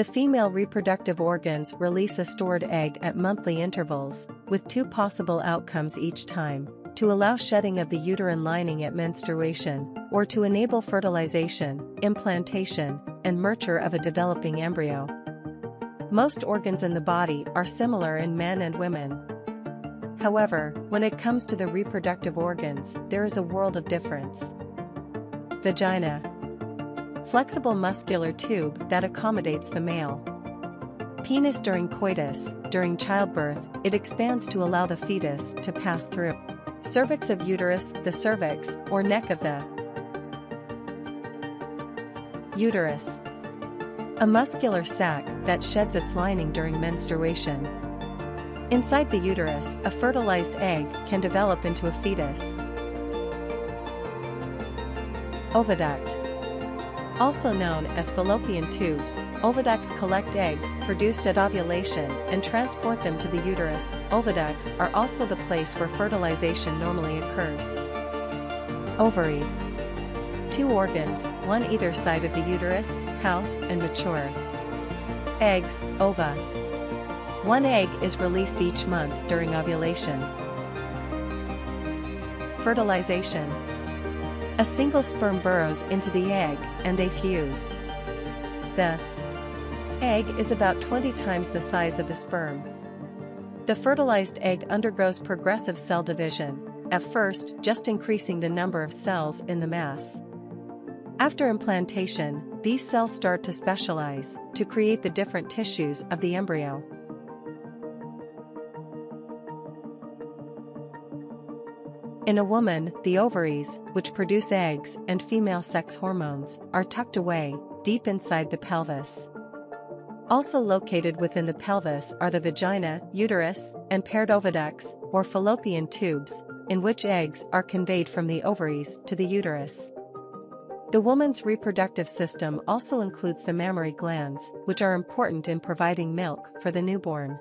The female reproductive organs release a stored egg at monthly intervals, with two possible outcomes each time: to allow shedding of the uterine lining at menstruation, or to enable fertilization, implantation, and nurture of a developing embryo. Most organs in the body are similar in men and women. However, when it comes to the reproductive organs, there is a world of difference. Vagina. Flexible muscular tube that accommodates the male. Penis. During coitus, during childbirth, it expands to allow the fetus to pass through. Cervix of uterus. The cervix, or neck of the uterus. A muscular sac that sheds its lining during menstruation. Inside the uterus, a fertilized egg can develop into a fetus. Oviduct. Also known as fallopian tubes, oviducts collect eggs produced at ovulation and transport them to the uterus. Oviducts are also the place where fertilization normally occurs. Ovary. Two organs, one either side of the uterus, house and mature. Eggs, ova. One egg is released each month during ovulation. Fertilization. A single sperm burrows into the egg, and they fuse. The egg is about 20 times the size of the sperm. The fertilized egg undergoes progressive cell division, at first just increasing the number of cells in the mass. After implantation, these cells start to specialize, to create the different tissues of the embryo. In a woman, the ovaries, which produce eggs and female sex hormones, are tucked away, deep inside the pelvis. Also located within the pelvis are the vagina, uterus, and paired oviducts, or fallopian tubes, in which eggs are conveyed from the ovaries to the uterus. The woman's reproductive system also includes the mammary glands, which are important in providing milk for the newborn.